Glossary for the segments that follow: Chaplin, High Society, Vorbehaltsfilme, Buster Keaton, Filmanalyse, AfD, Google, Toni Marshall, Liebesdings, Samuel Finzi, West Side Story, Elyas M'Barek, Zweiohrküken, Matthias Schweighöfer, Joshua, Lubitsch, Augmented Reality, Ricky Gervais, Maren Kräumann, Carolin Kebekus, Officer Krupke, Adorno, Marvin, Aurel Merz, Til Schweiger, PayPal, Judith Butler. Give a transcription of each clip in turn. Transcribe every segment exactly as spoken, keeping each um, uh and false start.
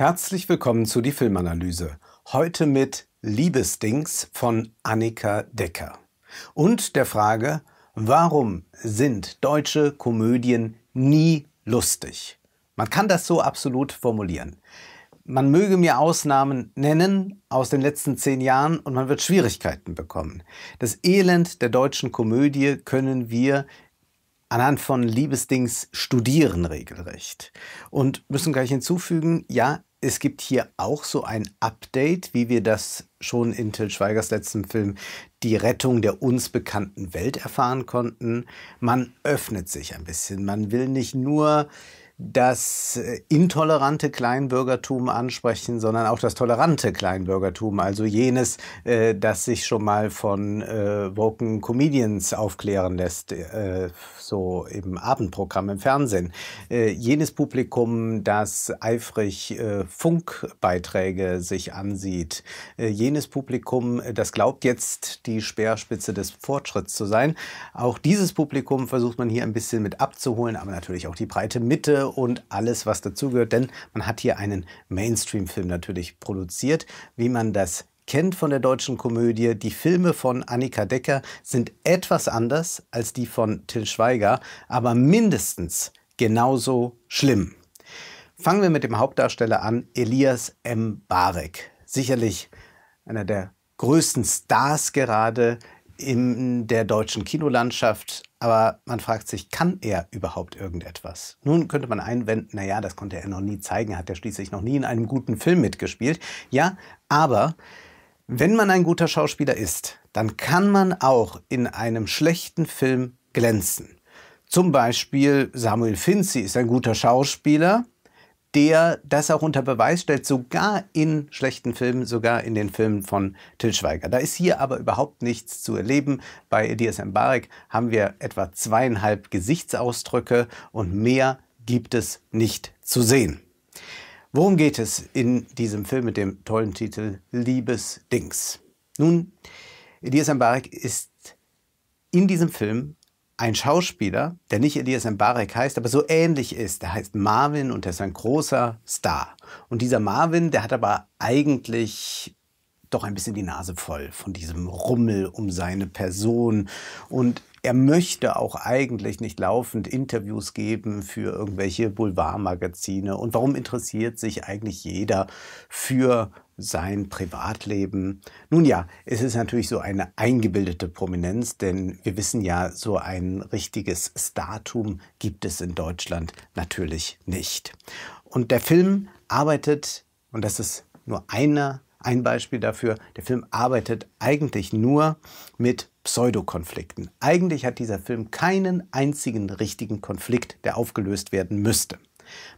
Herzlich willkommen zu die Filmanalyse. Heute mit Liebesdings von Anika Decker. Und der Frage, warum sind deutsche Komödien nie lustig? Man kann das so absolut formulieren. Man möge mir Ausnahmen nennen aus den letzten zehn Jahren und man wird Schwierigkeiten bekommen. Das Elend der deutschen Komödie können wir anhand von Liebesdings studieren regelrecht. Und müssen gleich hinzufügen, ja, es gibt hier auch so ein Update, wie wir das schon in Til Schweigers letztem Film Die Rettung der uns bekannten Welt erfahren konnten. Man öffnet sich ein bisschen. Man will nicht nur das intolerante Kleinbürgertum ansprechen, sondern auch das tolerante Kleinbürgertum, also jenes, äh, das sich schon mal von äh, woken Comedians aufklären lässt, äh, so im Abendprogramm im Fernsehen. Äh, jenes Publikum, das eifrig äh, Funkbeiträge sich ansieht. Äh, jenes Publikum, das glaubt jetzt die Speerspitze des Fortschritts zu sein. Auch dieses Publikum versucht man hier ein bisschen mit abzuholen, aber natürlich auch die breite Mitte und alles, was dazugehört, denn man hat hier einen Mainstream-Film natürlich produziert, wie man das kennt von der deutschen Komödie. Die Filme von Anika Decker sind etwas anders als die von Til Schweiger, aber mindestens genauso schlimm. Fangen wir mit dem Hauptdarsteller an, Elyas M'Barek. Sicherlich einer der größten Stars gerade in der deutschen Kinolandschaft. Aber man fragt sich, kann er überhaupt irgendetwas? Nun könnte man einwenden, naja, das konnte er noch nie zeigen, hat er schließlich noch nie in einem guten Film mitgespielt. Ja, aber wenn man ein guter Schauspieler ist, dann kann man auch in einem schlechten Film glänzen. Zum Beispiel Samuel Finzi ist ein guter Schauspieler, der das auch unter Beweis stellt, sogar in schlechten Filmen, sogar in den Filmen von Til Schweiger. Da ist hier aber überhaupt nichts zu erleben. Bei Elyas M'Barek haben wir etwa zweieinhalb Gesichtsausdrücke und mehr gibt es nicht zu sehen. Worum geht es in diesem Film mit dem tollen Titel Liebesdings? Nun, Elyas M'Barek ist in diesem Film ein Schauspieler, der nicht Elyas M'Barek heißt, aber so ähnlich ist. Der heißt Marvin und der ist ein großer Star. Und dieser Marvin, der hat aber eigentlich doch ein bisschen die Nase voll von diesem Rummel um seine Person. Und er möchte auch eigentlich nicht laufend Interviews geben für irgendwelche Boulevardmagazine. Und warum interessiert sich eigentlich jeder für sein Privatleben? Nun ja, es ist natürlich so eine eingebildete Prominenz, denn wir wissen ja, so ein richtiges Startum gibt es in Deutschland natürlich nicht. Und der Film arbeitet, und das ist nur eine, ein Beispiel dafür, der Film arbeitet eigentlich nur mit Pseudokonflikten. Eigentlich hat dieser Film keinen einzigen richtigen Konflikt, der aufgelöst werden müsste.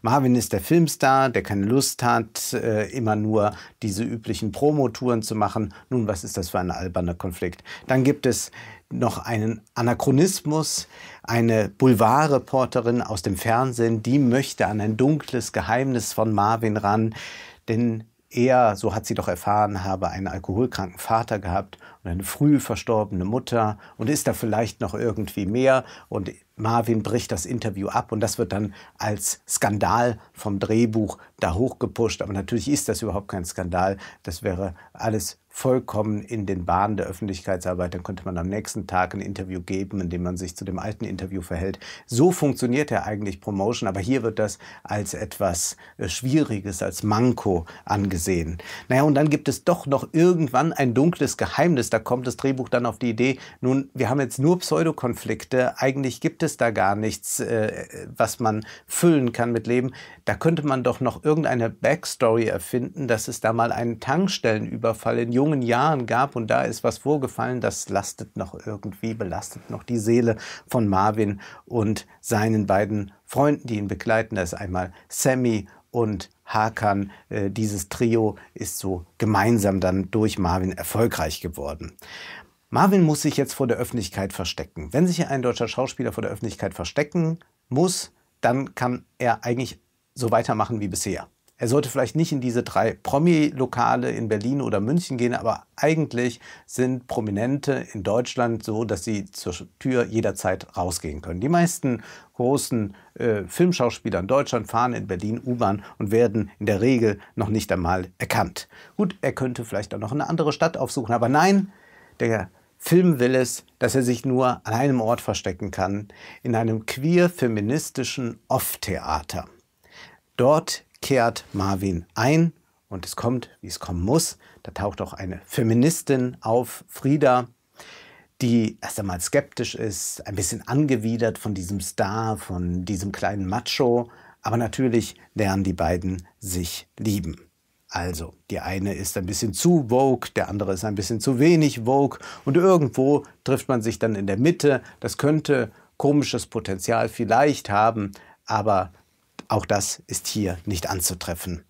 Marvin ist der Filmstar, der keine Lust hat, äh, immer nur diese üblichen Promotouren zu machen. Nun, was ist das für ein alberner Konflikt? Dann gibt es noch einen Anachronismus. Eine Boulevardreporterin aus dem Fernsehen, die möchte an ein dunkles Geheimnis von Marvin ran, denn er, so hat sie doch erfahren, habe einen alkoholkranken Vater gehabt und eine früh verstorbene Mutter und ist da vielleicht noch irgendwie mehr. Und Marvin bricht das Interview ab und das wird dann als Skandal vom Drehbuch da hochgepusht. Aber natürlich ist das überhaupt kein Skandal. Das wäre alles vollkommen in den Bahnen der Öffentlichkeitsarbeit. Dann könnte man am nächsten Tag ein Interview geben, in dem man sich zu dem alten Interview verhält. So funktioniert ja eigentlich Promotion, aber hier wird das als etwas Schwieriges, als Manko angesehen. Naja, und dann gibt es doch noch irgendwann ein dunkles Geheimnis. Da kommt das Drehbuch dann auf die Idee, nun, wir haben jetzt nur Pseudokonflikte, eigentlich gibt es da gar nichts, äh, was man füllen kann mit Leben. Da könnte man doch noch irgendeine Backstory erfinden, dass es da mal einen Tankstellenüberfall in jungen Jahren gab und da ist was vorgefallen, das lastet noch irgendwie, belastet noch die Seele von Marvin und seinen beiden Freunden, die ihn begleiten. Da ist einmal Sammy und Hakan. Äh, dieses Trio ist so gemeinsam dann durch Marvin erfolgreich geworden. Marvin muss sich jetzt vor der Öffentlichkeit verstecken. Wenn sich ein deutscher Schauspieler vor der Öffentlichkeit verstecken muss, dann kann er eigentlich so weitermachen wie bisher. Er sollte vielleicht nicht in diese drei Promi-Lokale in Berlin oder München gehen, aber eigentlich sind Prominente in Deutschland so, dass sie zur Tür jederzeit rausgehen können. Die meisten großen äh, Filmschauspieler in Deutschland fahren in Berlin U-Bahn und werden in der Regel noch nicht einmal erkannt. Gut, er könnte vielleicht auch noch eine andere Stadt aufsuchen, aber nein, der Film will es, dass er sich nur an einem Ort verstecken kann, in einem queer-feministischen Off-Theater. Dort kehrt Marvin ein und es kommt, wie es kommen muss. Da taucht auch eine Feministin auf, Frieda, die erst einmal skeptisch ist, ein bisschen angewidert von diesem Star, von diesem kleinen Macho. Aber natürlich lernen die beiden sich lieben. Also, die eine ist ein bisschen zu woke, der andere ist ein bisschen zu wenig woke und irgendwo trifft man sich dann in der Mitte. Das könnte komisches Potenzial vielleicht haben, aber auch das ist hier nicht anzutreffen.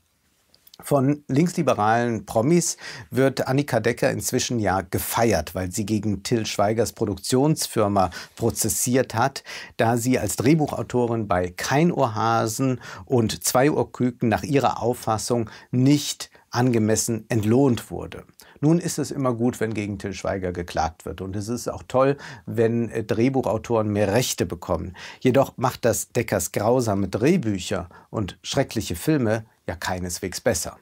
Von linksliberalen Promis wird Anika Decker inzwischen ja gefeiert, weil sie gegen Til Schweigers Produktionsfirma prozessiert hat, da sie als Drehbuchautorin bei Keinohrhasen und Zweiohrküken nach ihrer Auffassung nicht angemessen entlohnt wurde. Nun ist es immer gut, wenn gegen Til Schweiger geklagt wird. Und es ist auch toll, wenn Drehbuchautoren mehr Rechte bekommen. Jedoch macht das Deckers grausame Drehbücher und schreckliche Filme ja keineswegs besser.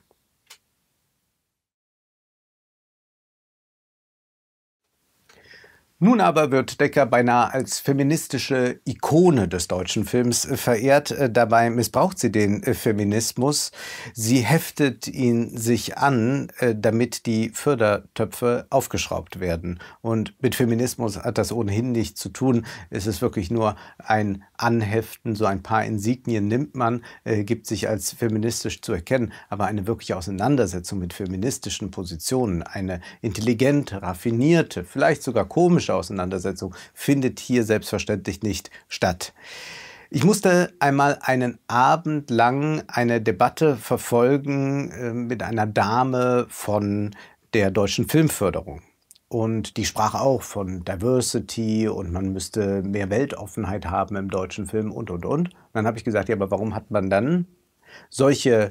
Nun aber wird Decker beinahe als feministische Ikone des deutschen Films verehrt. Dabei missbraucht sie den Feminismus. Sie heftet ihn sich an, damit die Fördertöpfe aufgeschraubt werden. Und mit Feminismus hat das ohnehin nichts zu tun. Es ist wirklich nur ein Anheften. So ein paar Insignien nimmt man, gibt sich als feministisch zu erkennen. Aber eine wirkliche Auseinandersetzung mit feministischen Positionen, eine intelligente, raffinierte, vielleicht sogar komische Auseinandersetzung findet hier selbstverständlich nicht statt. Ich musste einmal einen Abend lang eine Debatte verfolgen äh, mit einer Dame von der deutschen Filmförderung. Und die sprach auch von Diversity und man müsste mehr Weltoffenheit haben im deutschen Film und, und, und. Und dann habe ich gesagt, ja, aber warum hat man dann solche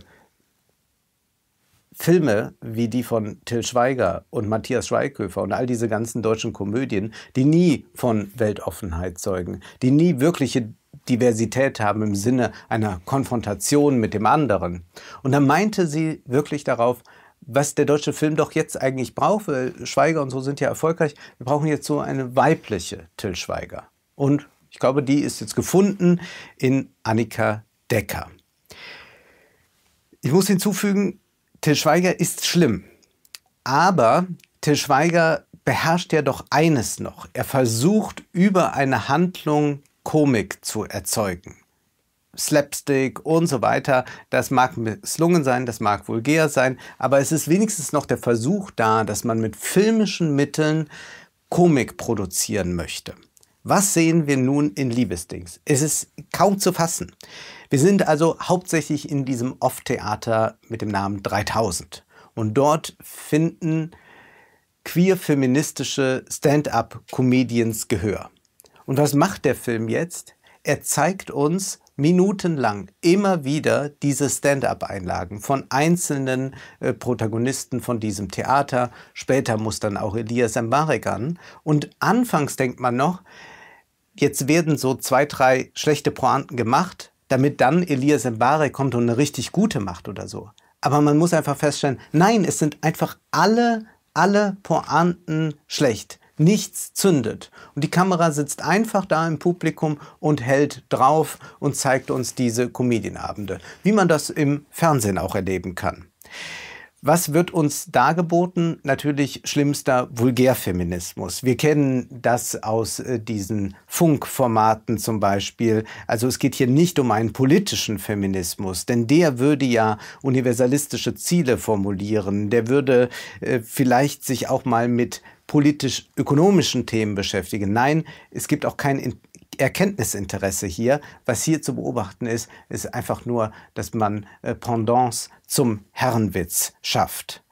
Filme wie die von Til Schweiger und Matthias Schweighöfer und all diese ganzen deutschen Komödien, die nie von Weltoffenheit zeugen, die nie wirkliche Diversität haben im Sinne einer Konfrontation mit dem anderen. Und dann meinte sie wirklich darauf, was der deutsche Film doch jetzt eigentlich braucht, weil Schweiger und so sind ja erfolgreich, wir brauchen jetzt so eine weibliche Til Schweiger. Und ich glaube, die ist jetzt gefunden in Anika Decker. Ich muss hinzufügen, Til Schweiger ist schlimm, aber Til Schweiger beherrscht ja doch eines noch. Er versucht, über eine Handlung Komik zu erzeugen. Slapstick und so weiter, das mag misslungen sein, das mag vulgär sein, aber es ist wenigstens noch der Versuch da, dass man mit filmischen Mitteln Komik produzieren möchte. Was sehen wir nun in Liebesdings? Es ist kaum zu fassen. Wir sind also hauptsächlich in diesem Off-Theater mit dem Namen dreitausend. Und dort finden queer-feministische Stand-up-Comedians Gehör. Und was macht der Film jetzt? Er zeigt uns minutenlang immer wieder diese Stand-up-Einlagen von einzelnen äh, Protagonisten von diesem Theater. Später muss dann auch Elyas M'Barek an. Und anfangs denkt man noch, jetzt werden so zwei, drei schlechte Pointen gemacht, damit dann Elyas M'Barek kommt und eine richtig gute macht oder so. Aber man muss einfach feststellen, nein, es sind einfach alle, alle Pointen schlecht. Nichts zündet. Und die Kamera sitzt einfach da im Publikum und hält drauf und zeigt uns diese Comedianabende, wie man das im Fernsehen auch erleben kann. Was wird uns dargeboten? Natürlich schlimmster Vulgärfeminismus. Wir kennen das aus äh, diesen Funkformaten zum Beispiel. Also es geht hier nicht um einen politischen Feminismus, denn der würde ja universalistische Ziele formulieren. Der würde äh, vielleicht sich auch mal mit politisch-ökonomischen Themen beschäftigen. Nein, es gibt auch kein In- Erkenntnisinteresse hier. Was hier zu beobachten ist, ist einfach nur, dass man äh, Pendants zum Herrenwitz schafft.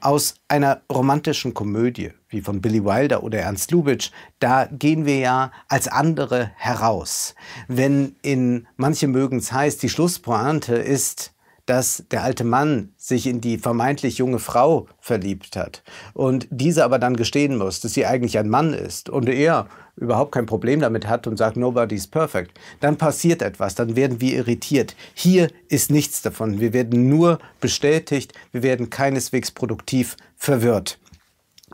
Aus einer romantischen Komödie, wie von Billy Wilder oder Ernst Lubitsch, da gehen wir ja als andere heraus. Wenn in Manche mögen's heißt, die Schlusspointe ist, dass der alte Mann sich in die vermeintlich junge Frau verliebt hat und diese aber dann gestehen muss, dass sie eigentlich ein Mann ist und er überhaupt kein Problem damit hat und sagt, nobody's perfect, dann passiert etwas, dann werden wir irritiert. Hier ist nichts davon. Wir werden nur bestätigt, wir werden keineswegs produktiv verwirrt.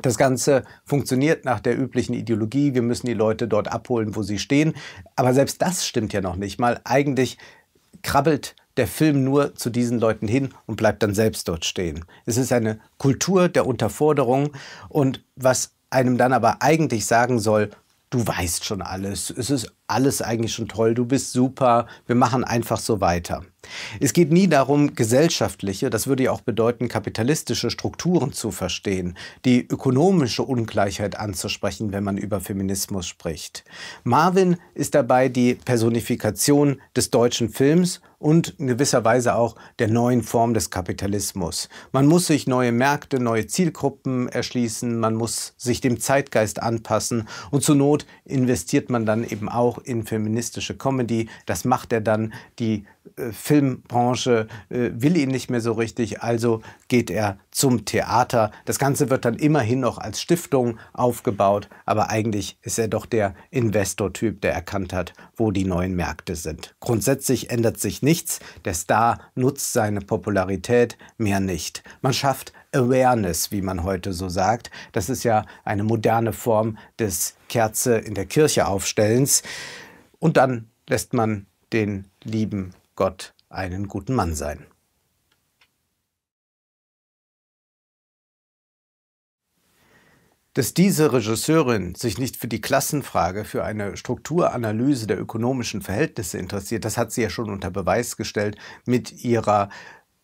Das Ganze funktioniert nach der üblichen Ideologie, wir müssen die Leute dort abholen, wo sie stehen. Aber selbst das stimmt ja noch nicht mal. Eigentlich krabbelt der Film nur zu diesen Leuten hin und bleibt dann selbst dort stehen. Es ist eine Kultur der Unterforderung und was einem dann aber eigentlich sagen soll, du weißt schon alles, es ist alles eigentlich schon toll, du bist super, wir machen einfach so weiter. Es geht nie darum, gesellschaftliche, das würde ja auch bedeuten, kapitalistische Strukturen zu verstehen, die ökonomische Ungleichheit anzusprechen, wenn man über Feminismus spricht. Marvin ist dabei die Personifikation des deutschen Films und in gewisser Weise auch der neuen Form des Kapitalismus. Man muss sich neue Märkte, neue Zielgruppen erschließen, man muss sich dem Zeitgeist anpassen und zur Not investiert man dann eben auch in feministische Comedy. Das macht er dann, die äh, Filmbranche äh, will ihn nicht mehr so richtig, also geht er zum Theater. Das Ganze wird dann immerhin noch als Stiftung aufgebaut, aber eigentlich ist er doch der Investor-Typ, der erkannt hat, wo die neuen Märkte sind. Grundsätzlich ändert sich nichts. Nichts, der Star nutzt seine Popularität, mehr nicht. Man schafft Awareness, wie man heute so sagt. Das ist ja eine moderne Form des Kerze in der Kirche aufstellens. Und dann lässt man den lieben Gott einen guten Mann sein. Dass diese Regisseurin sich nicht für die Klassenfrage, für eine Strukturanalyse der ökonomischen Verhältnisse interessiert, das hat sie ja schon unter Beweis gestellt mit ihrer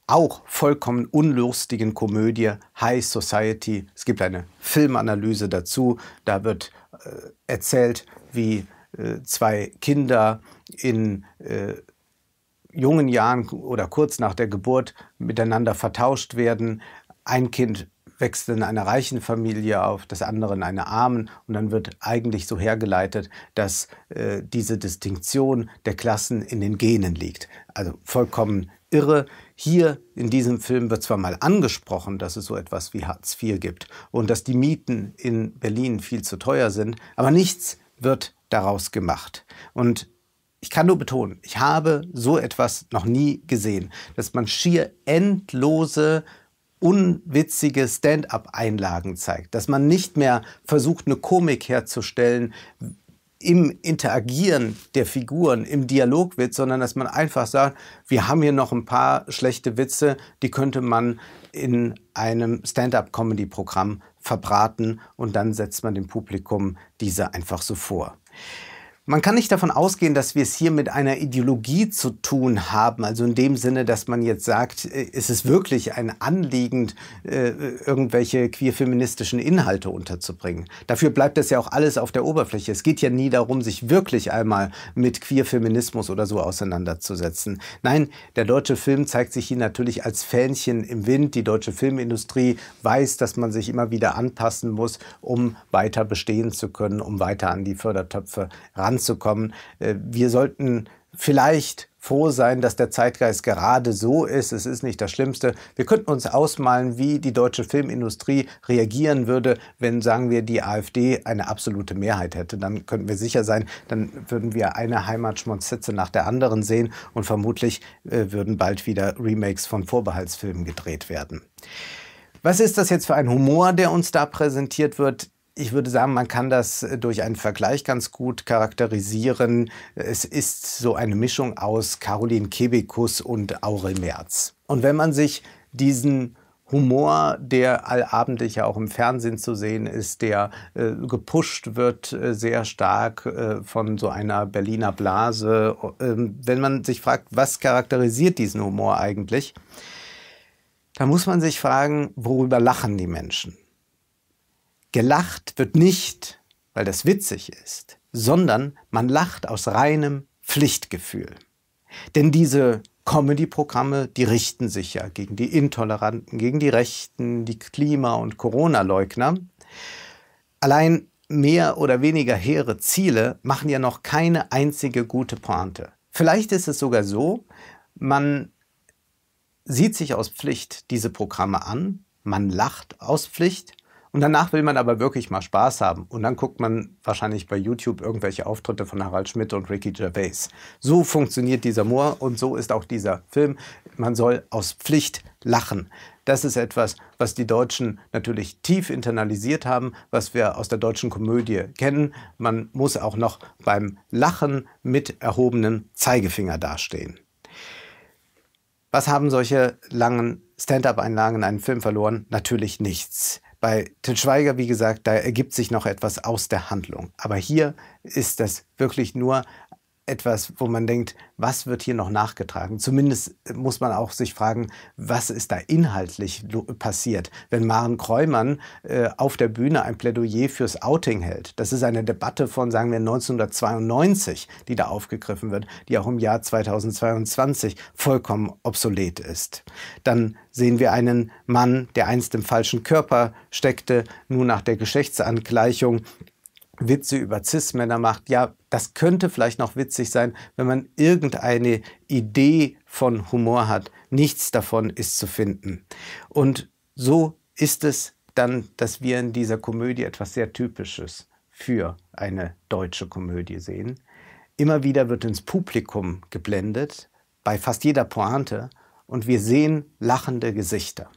auch vollkommen unlustigen Komödie High Society. Es gibt eine Filmanalyse dazu, da wird äh, erzählt, wie äh, zwei Kinder in äh, jungen Jahren oder kurz nach der Geburt miteinander vertauscht werden. Ein Kind wächst in einer reichen Familie auf, das andere in einer armen. Und dann wird eigentlich so hergeleitet, dass äh, diese Distinktion der Klassen in den Genen liegt. Also vollkommen irre. Hier in diesem Film wird zwar mal angesprochen, dass es so etwas wie Hartz vier gibt und dass die Mieten in Berlin viel zu teuer sind, aber nichts wird daraus gemacht. Und ich kann nur betonen, ich habe so etwas noch nie gesehen, dass man schier endlose unwitzige Stand-up-Einlagen zeigt, dass man nicht mehr versucht, eine Komik herzustellen im Interagieren der Figuren, im Dialogwitz, sondern dass man einfach sagt, wir haben hier noch ein paar schlechte Witze, die könnte man in einem Stand-up-Comedy-Programm verbraten und dann setzt man dem Publikum diese einfach so vor. Man kann nicht davon ausgehen, dass wir es hier mit einer Ideologie zu tun haben, also in dem Sinne, dass man jetzt sagt, ist es wirklich ein Anliegen, äh, irgendwelche queer-feministischen Inhalte unterzubringen. Dafür bleibt das ja auch alles auf der Oberfläche. Es geht ja nie darum, sich wirklich einmal mit Queer-Feminismus oder so auseinanderzusetzen. Nein, der deutsche Film zeigt sich hier natürlich als Fähnchen im Wind. Die deutsche Filmindustrie weiß, dass man sich immer wieder anpassen muss, um weiter bestehen zu können, um weiter an die Fördertöpfe ranzukommen. zu kommen. Wir sollten vielleicht froh sein, dass der Zeitgeist gerade so ist. Es ist nicht das Schlimmste. Wir könnten uns ausmalen, wie die deutsche Filmindustrie reagieren würde, wenn, sagen wir, die AfD eine absolute Mehrheit hätte. Dann könnten wir sicher sein, dann würden wir eine Heimatschmonzette nach der anderen sehen und vermutlich äh, würden bald wieder Remakes von Vorbehaltsfilmen gedreht werden. Was ist das jetzt für ein Humor, der uns da präsentiert wird? Ich würde sagen, man kann das durch einen Vergleich ganz gut charakterisieren. Es ist so eine Mischung aus Carolin Kebekus und Aurel Merz. Und wenn man sich diesen Humor, der allabendlich ja auch im Fernsehen zu sehen ist, der äh, gepusht wird äh, sehr stark äh, von so einer Berliner Blase, äh, wenn man sich fragt, was charakterisiert diesen Humor eigentlich, dann muss man sich fragen, worüber lachen die Menschen? Gelacht wird nicht, weil das witzig ist, sondern man lacht aus reinem Pflichtgefühl. Denn diese Comedy-Programme, die richten sich ja gegen die Intoleranten, gegen die Rechten, die Klima- und Corona-Leugner. Allein mehr oder weniger hehre Ziele machen ja noch keine einzige gute Pointe. Vielleicht ist es sogar so, man sieht sich aus Pflicht diese Programme an, man lacht aus Pflicht und danach will man aber wirklich mal Spaß haben. Und dann guckt man wahrscheinlich bei YouTube irgendwelche Auftritte von Harald Schmidt und Ricky Gervais. So funktioniert dieser Humor und so ist auch dieser Film. Man soll aus Pflicht lachen. Das ist etwas, was die Deutschen natürlich tief internalisiert haben, was wir aus der deutschen Komödie kennen. Man muss auch noch beim Lachen mit erhobenem Zeigefinger dastehen. Was haben solche langen Stand-up-Einlagen in einem Film verloren? Natürlich nichts. Bei Til Schweiger, wie gesagt, da ergibt sich noch etwas aus der Handlung. Aber hier ist das wirklich nur etwas, wo man denkt, was wird hier noch nachgetragen? Zumindest muss man auch sich fragen, was ist da inhaltlich passiert? Wenn Maren Kräumann äh, auf der Bühne ein Plädoyer fürs Outing hält, das ist eine Debatte von, sagen wir, neunzehnhundertzweiundneunzig, die da aufgegriffen wird, die auch im Jahr zweitausendzweiundzwanzig vollkommen obsolet ist. Dann sehen wir einen Mann, der einst im falschen Körper steckte, nur nach der Geschlechtsangleichung Witze über Cis-Männer macht. Ja, das könnte vielleicht noch witzig sein, wenn man irgendeine Idee von Humor hat. Nichts davon ist zu finden. Und so ist es dann, dass wir in dieser Komödie etwas sehr Typisches für eine deutsche Komödie sehen. Immer wieder wird ins Publikum geblendet, bei fast jeder Pointe, und wir sehen lachende Gesichter.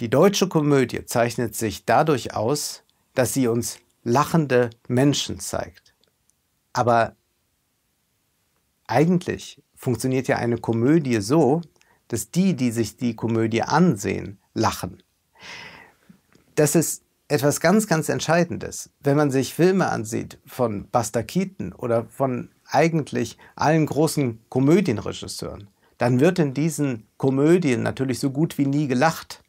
Die deutsche Komödie zeichnet sich dadurch aus, dass sie uns lachende Menschen zeigt. Aber eigentlich funktioniert ja eine Komödie so, dass die, die sich die Komödie ansehen, lachen. Das ist etwas ganz, ganz Entscheidendes. Wenn man sich Filme ansieht von Buster Keaton oder von eigentlich allen großen Komödienregisseuren, dann wird in diesen Komödien natürlich so gut wie nie gelacht.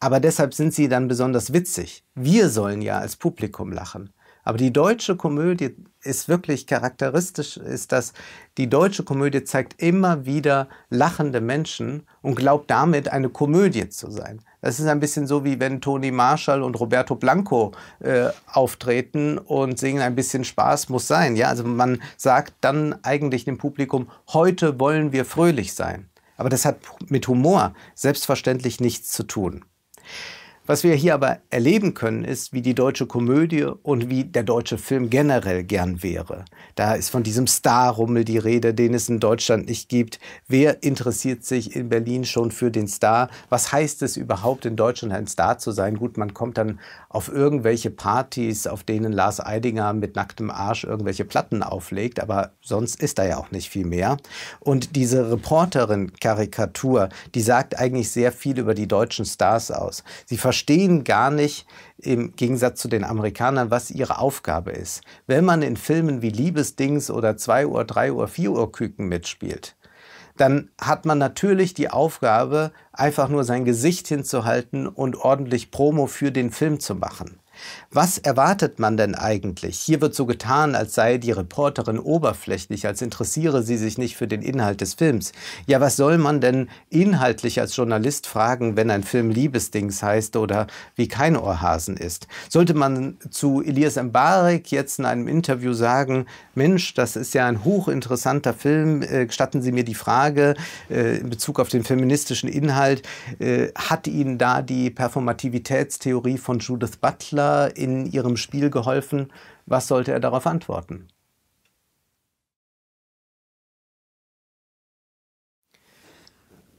Aber deshalb sind sie dann besonders witzig. Wir sollen ja als Publikum lachen. Aber die deutsche Komödie ist wirklich charakteristisch, ist das, die deutsche Komödie zeigt immer wieder lachende Menschen und glaubt damit, eine Komödie zu sein. Das ist ein bisschen so, wie wenn Toni Marshall und Roberto Blanco äh, auftreten und singen, ein bisschen Spaß muss sein. Ja? Also man sagt dann eigentlich dem Publikum, heute wollen wir fröhlich sein. Aber das hat mit Humor selbstverständlich nichts zu tun. Was wir hier aber erleben können, ist, wie die deutsche Komödie und wie der deutsche Film generell gern wäre. Da ist von diesem Star-Rummel die Rede, den es in Deutschland nicht gibt. Wer interessiert sich in Berlin schon für den Star? Was heißt es überhaupt, in Deutschland ein Star zu sein? Gut, man kommt dann auf irgendwelche Partys, auf denen Lars Eidinger mit nacktem Arsch irgendwelche Platten auflegt, aber sonst ist da ja auch nicht viel mehr. Und diese Reporterin-Karikatur, die sagt eigentlich sehr viel über die deutschen Stars aus. Sie verstehen gar nicht, im Gegensatz zu den Amerikanern, was ihre Aufgabe ist. Wenn man in Filmen wie Liebesdings oder Zweiohr, Dreiohr, Vierohrküken mitspielt, dann hat man natürlich die Aufgabe, einfach nur sein Gesicht hinzuhalten und ordentlich Promo für den Film zu machen. Was erwartet man denn eigentlich? Hier wird so getan, als sei die Reporterin oberflächlich, als interessiere sie sich nicht für den Inhalt des Films. Ja, was soll man denn inhaltlich als Journalist fragen, wenn ein Film Liebesdings heißt oder wie Keinohrhasen ist? Sollte man zu Elyas M'Barek jetzt in einem Interview sagen, Mensch, das ist ja ein hochinteressanter Film, äh, gestatten Sie mir die Frage äh, in Bezug auf den feministischen Inhalt, äh, hat Ihnen da die Performativitätstheorie von Judith Butler in ihrem Spiel geholfen? Was sollte er darauf antworten?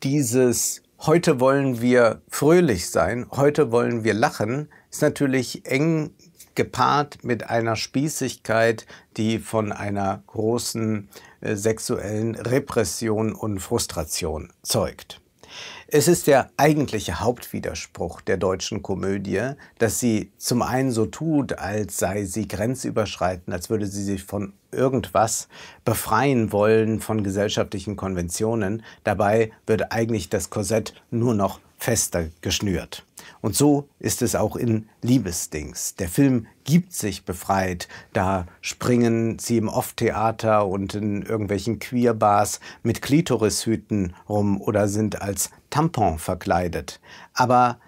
Dieses "Heute wollen wir fröhlich sein, heute wollen wir lachen" ist natürlich eng gepaart mit einer Spießigkeit, die von einer großen äh, sexuellen Repression und Frustration zeugt. Es ist der eigentliche Hauptwiderspruch der deutschen Komödie, dass sie zum einen so tut, als sei sie grenzüberschreitend, als würde sie sich von irgendwas befreien wollen, von gesellschaftlichen Konventionen. Dabei wird eigentlich das Korsett nur noch fester geschnürt. Und so ist es auch in Liebesdings. Der Film gibt sich befreit. Da springen sie im Off-Theater und in irgendwelchen Queerbars mit Klitorishüten rum oder sind als Tampon verkleidet. Aber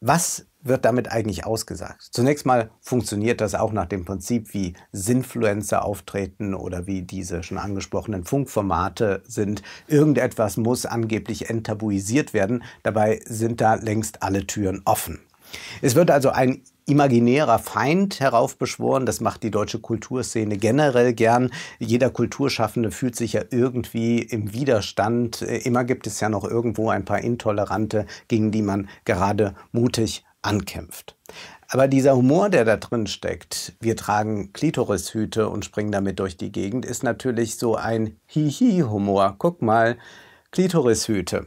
was wird damit eigentlich ausgesagt? Zunächst mal funktioniert das auch nach dem Prinzip, wie Sinfluencer auftreten oder wie diese schon angesprochenen Funkformate sind. Irgendetwas muss angeblich enttabuisiert werden. Dabei sind da längst alle Türen offen. Es wird also ein imaginärer Feind heraufbeschworen. Das macht die deutsche Kulturszene generell gern. Jeder Kulturschaffende fühlt sich ja irgendwie im Widerstand. Immer gibt es ja noch irgendwo ein paar Intolerante, gegen die man gerade mutig ankämpft. Aber dieser Humor, der da drin steckt, wir tragen Klitorishüte und springen damit durch die Gegend, ist natürlich so ein Hihi-Humor. Guck mal, Klitorishüte.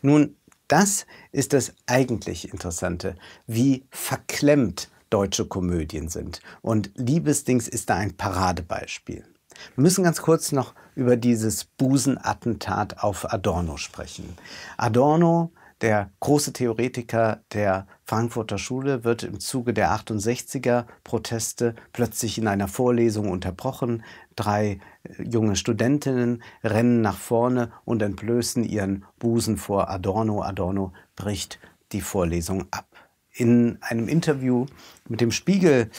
Nun, das ist das eigentlich Interessante, wie verklemmt deutsche Komödien sind. Und Liebesdings ist da ein Paradebeispiel. Wir müssen ganz kurz noch über dieses Busenattentat auf Adorno sprechen. Adorno, der große Theoretiker der Frankfurter Schule, wird im Zuge der achtundsechziger-Proteste plötzlich in einer Vorlesung unterbrochen. Drei junge Studentinnen rennen nach vorne und entblößen ihren Busen vor Adorno. Adorno bricht die Vorlesung ab. In einem Interview mit dem Spiegel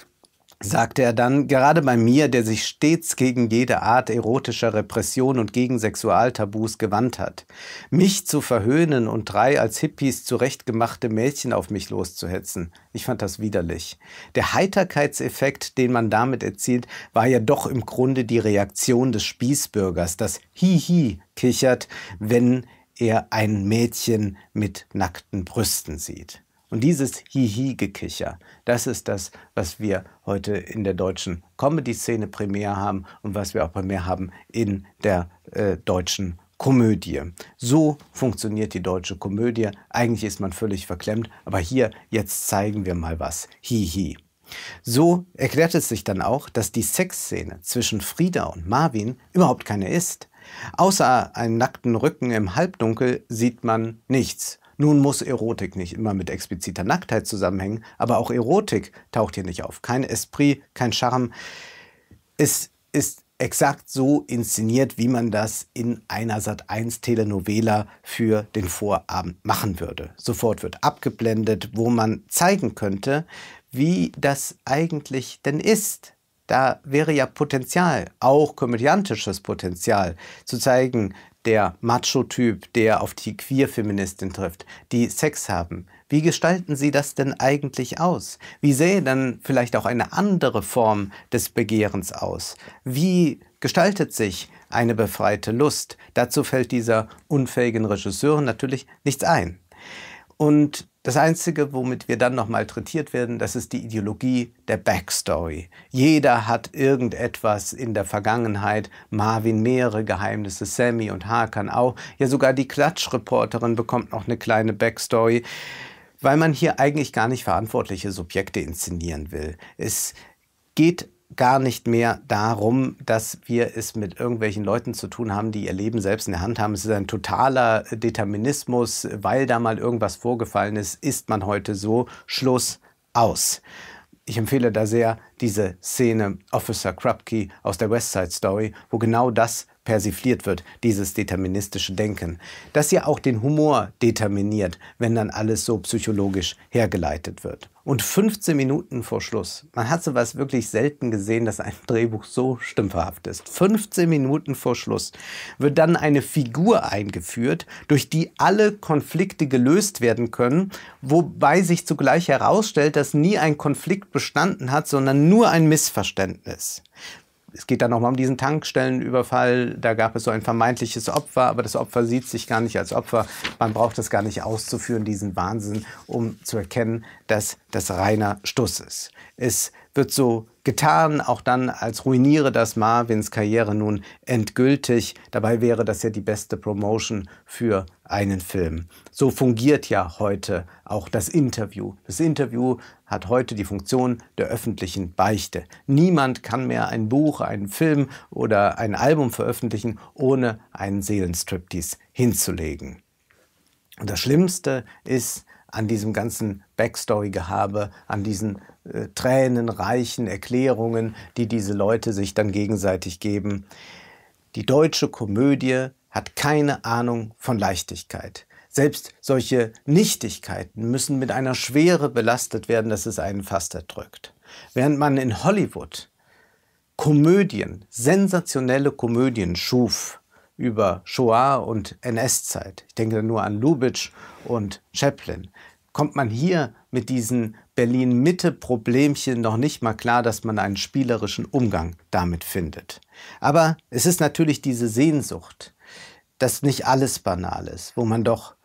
sagte er dann: Gerade bei mir, der sich stets gegen jede Art erotischer Repression und gegen Sexualtabus gewandt hat. Mich zu verhöhnen und drei als Hippies zurechtgemachte Mädchen auf mich loszuhetzen, ich fand das widerlich. Der Heiterkeitseffekt, den man damit erzielt, war ja doch im Grunde die Reaktion des Spießbürgers, das Hihi kichert, wenn er ein Mädchen mit nackten Brüsten sieht. Und dieses Hihi-Gekicher, das ist das, was wir heute in der deutschen Comedy-Szene primär haben und was wir auch primär haben in der äh, deutschen Komödie. So funktioniert die deutsche Komödie. Eigentlich ist man völlig verklemmt, aber hier, jetzt zeigen wir mal was. Hihi. So erklärt es sich dann auch, dass die Sexszene zwischen Frieda und Marvin überhaupt keine ist. Außer einem nackten Rücken im Halbdunkel sieht man nichts. Nun muss Erotik nicht immer mit expliziter Nacktheit zusammenhängen, aber auch Erotik taucht hier nicht auf. Kein Esprit, kein Charme. Es ist exakt so inszeniert, wie man das in einer Sat eins Telenovela für den Vorabend machen würde. Sofort wird abgeblendet, wo man zeigen könnte, wie das eigentlich denn ist. Da wäre ja Potenzial, auch komödiantisches Potenzial, zu zeigen, der Macho-Typ, der auf die Queer-Feministin trifft, die Sex haben. Wie gestalten sie das denn eigentlich aus? Wie sähe dann vielleicht auch eine andere Form des Begehrens aus? Wie gestaltet sich eine befreite Lust? Dazu fällt dieser unfähigen Regisseurin natürlich nichts ein. Und das Einzige, womit wir dann noch malträtiert werden, das ist die Ideologie der Backstory. Jeder hat irgendetwas in der Vergangenheit, Marvin mehrere Geheimnisse, Sammy und Hakan auch. Ja, sogar die Klatschreporterin bekommt noch eine kleine Backstory, weil man hier eigentlich gar nicht verantwortliche Subjekte inszenieren will. Es geht gar nicht mehr darum, dass wir es mit irgendwelchen Leuten zu tun haben, die ihr Leben selbst in der Hand haben. Es ist ein totaler Determinismus. Weil da mal irgendwas vorgefallen ist, ist man heute so. Schluss, aus. Ich empfehle da sehr diese Szene Officer Krupke aus der West Side Story, wo genau das persifliert wird, dieses deterministische Denken. Das ja auch den Humor determiniert, wenn dann alles so psychologisch hergeleitet wird. Und fünfzehn Minuten vor Schluss, man hat sowas wirklich selten gesehen, dass ein Drehbuch so stümperhaft ist. fünfzehn Minuten vor Schluss wird dann eine Figur eingeführt, durch die alle Konflikte gelöst werden können, wobei sich zugleich herausstellt, dass nie ein Konflikt bestanden hat, sondern nur ein Missverständnis. Es geht dann nochmal um diesen Tankstellenüberfall. Da gab es so ein vermeintliches Opfer, aber das Opfer sieht sich gar nicht als Opfer. Man braucht das gar nicht auszuführen, diesen Wahnsinn, um zu erkennen, dass das reiner Stuss ist. Es wird so getan, auch dann als ruiniere das Marvins Karriere nun endgültig. Dabei wäre das ja die beste Promotion für einen Film. So fungiert ja heute auch das Interview. Das Interview hat heute die Funktion der öffentlichen Beichte. Niemand kann mehr ein Buch, einen Film oder ein Album veröffentlichen, ohne einen Seelenstriptease hinzulegen. Und das Schlimmste ist an diesem ganzen Backstory-Gehabe, an diesen äh, tränenreichen Erklärungen, die diese Leute sich dann gegenseitig geben. Die deutsche Komödie hat keine Ahnung von Leichtigkeit. Selbst solche Nichtigkeiten müssen mit einer Schwere belastet werden, dass es einen fast erdrückt. Während man in Hollywood Komödien, sensationelle Komödien schuf über Shoah und N S-Zeit, ich denke nur an Lubitsch und Chaplin, kommt man hier mit diesen Berlin-Mitte-Problemchen noch nicht mal klar, dass man einen spielerischen Umgang damit findet. Aber es ist natürlich diese Sehnsucht, dass nicht alles banal ist, wo man doch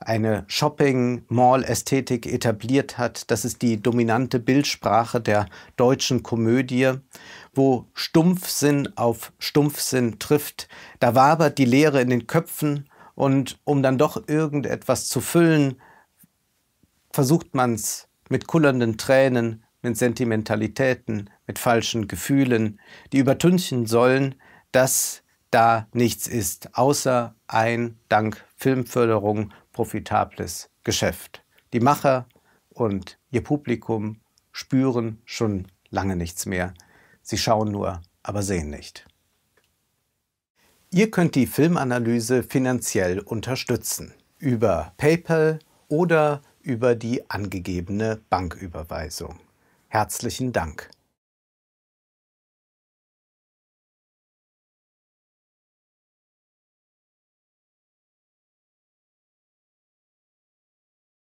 eine Shopping-Mall-Ästhetik etabliert hat. Das ist die dominante Bildsprache der deutschen Komödie, wo Stumpfsinn auf Stumpfsinn trifft. Da wabert die Leere in den Köpfen und um dann doch irgendetwas zu füllen, versucht man es mit kullernden Tränen, mit Sentimentalitäten, mit falschen Gefühlen, die übertünchen sollen, dass da nichts ist, außer ein dank Filmförderung profitables Geschäft. Die Macher und ihr Publikum spüren schon lange nichts mehr. Sie schauen nur, aber sehen nicht. Ihr könnt die Filmanalyse finanziell unterstützen. Über PayPal oder über die angegebene Banküberweisung. Herzlichen Dank.